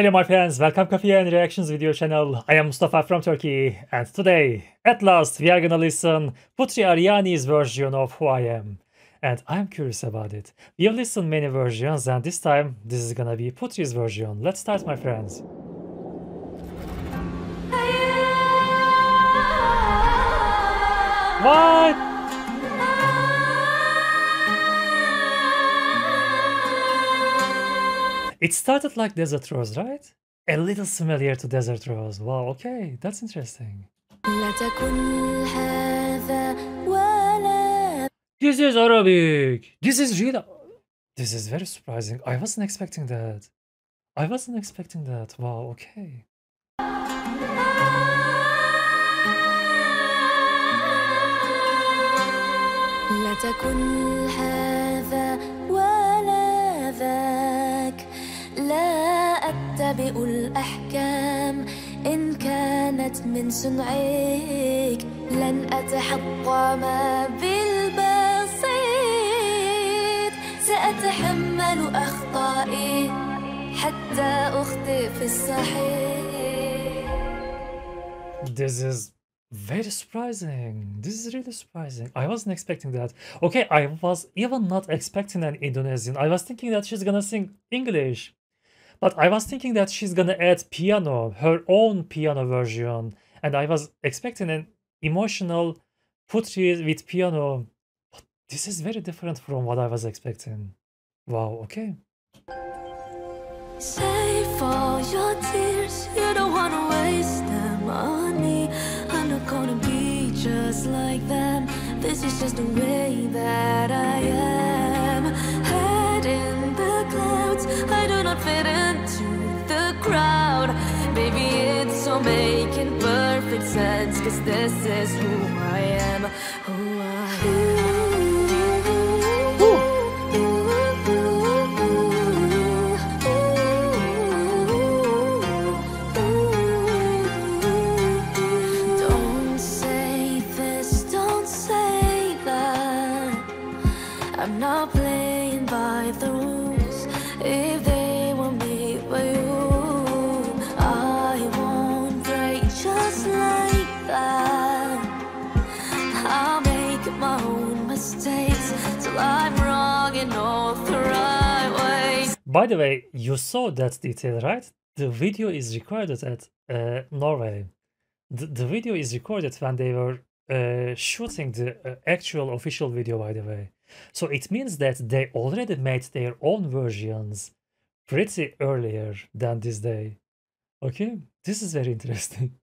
Hello my friends, welcome to Coffee and Reactions video channel. I am Mustafa from Turkey, and today, at last, we are gonna listen Putri Ariani's version of Who I Am. And I'm curious about it. We've listened many versions, and this time, this is gonna be Putri's version. Let's start, my friends. What? It started like Desert Rose, right? A little similar to Desert Rose. Wow, okay, that's interesting. This is Arabic. This is real. This is very surprising. I wasn't expecting that. Wow, okay. الأحكام إن كانت من صنعك لن أتحطم بالبسيط سأتحمل أخطائي حتى أخطئ في الصحيح. This is very surprising. This is really surprising. I wasn't expecting that. Okay, I was even not expecting an Indonesian. I was thinking that she's gonna sing English. But I was thinking that she's gonna add piano, her own piano version, and I was expecting an emotional Putri with piano. But this is very different from what I was expecting. Wow, okay. Save all your tears, you don't wanna waste them on me. I'm not gonna be just like them. This is just the way that I am. Head in the clouds, I do not fit in the crowd. Maybe it's all making perfect sense, cause this is who I am, who I am. Ooh. Don't say this, don't say that. I'm not playing by the rules. If they by the way, you saw that detail, right? The video is recorded at Norway. The video is recorded when they were shooting the actual official video, by the way. So it means that they already made their own versions pretty earlier than this day. Okay, this is very interesting.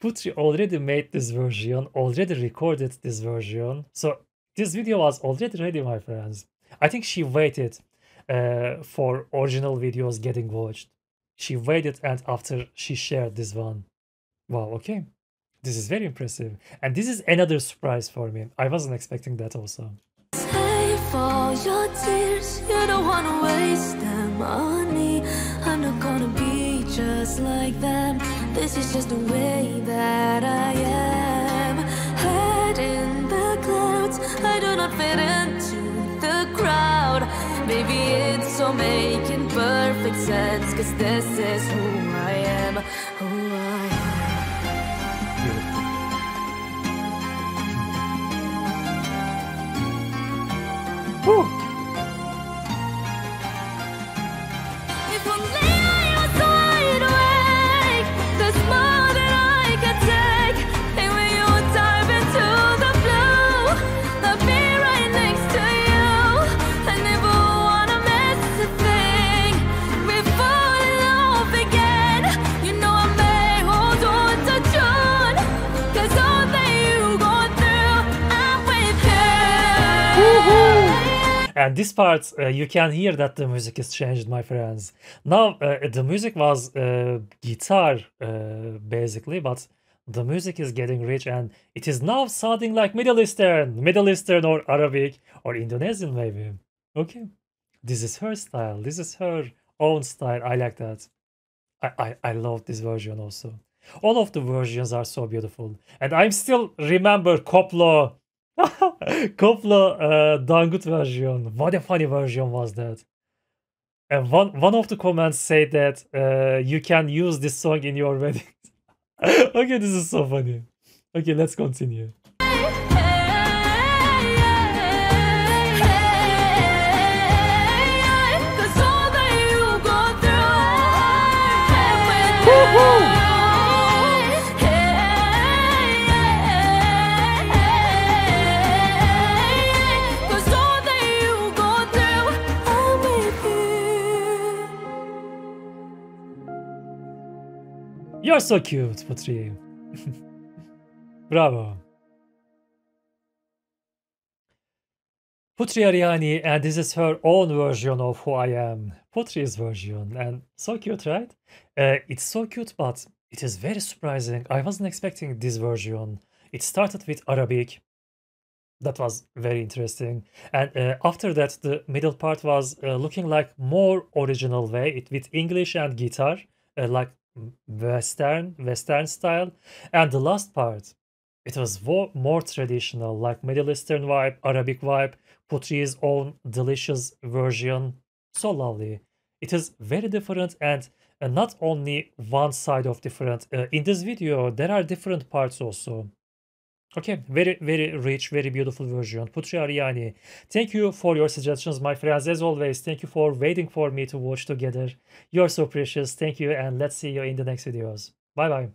Putri already made this version, already recorded this version. So this video was already ready, my friends. I think she waited for original videos getting watched. She waited, and after she shared this one. Wow, okay. This is very impressive. And this is another surprise for me. I wasn't expecting that also. Save all your tears, you don't want to waste them on me. I'm not gonna be just like them. This is just the way that I am. Head in the clouds, I do not fit into the crowd. Maybe it's all making perfect sense, cause this is who I am, who I am. Woo. If only I was wide awake, the smile that I could take, and when you dive into the flow, I'll be right next to you. I never and this part, you can hear that the music is changed, my friends. Now, the music was guitar, basically, but the music is getting rich and it is now sounding like Middle Eastern or Arabic or Indonesian maybe. Okay, this is her style. This is her own style. I like that. I love this version also. All of the versions are so beautiful. And I still remember Koplo Dangdut version. What a funny version was that. And one of the comments said that you can use this song in your wedding. Okay, this is so funny. Okay, let's continue. You're so cute, Putri. Bravo. Putri Ariani, and this is her own version of who I am. Putri's version, and so cute, right? It's so cute, but it is very surprising. I wasn't expecting this version. It started with Arabic. That was very interesting. And after that, the middle part was looking like more original way, with English and guitar, like Western style, and the last part it was more traditional, like Middle Eastern vibe, Arabic vibe, Putri's own delicious version. So lovely. It is very different, and not only one side of different. In this video there are different parts also. Okay, very rich, very beautiful version. Putri Ariani, thank you for your suggestions, my friends. As always, thank you for waiting for me to watch together. You're so precious. Thank you, and let's see you in the next videos. Bye bye.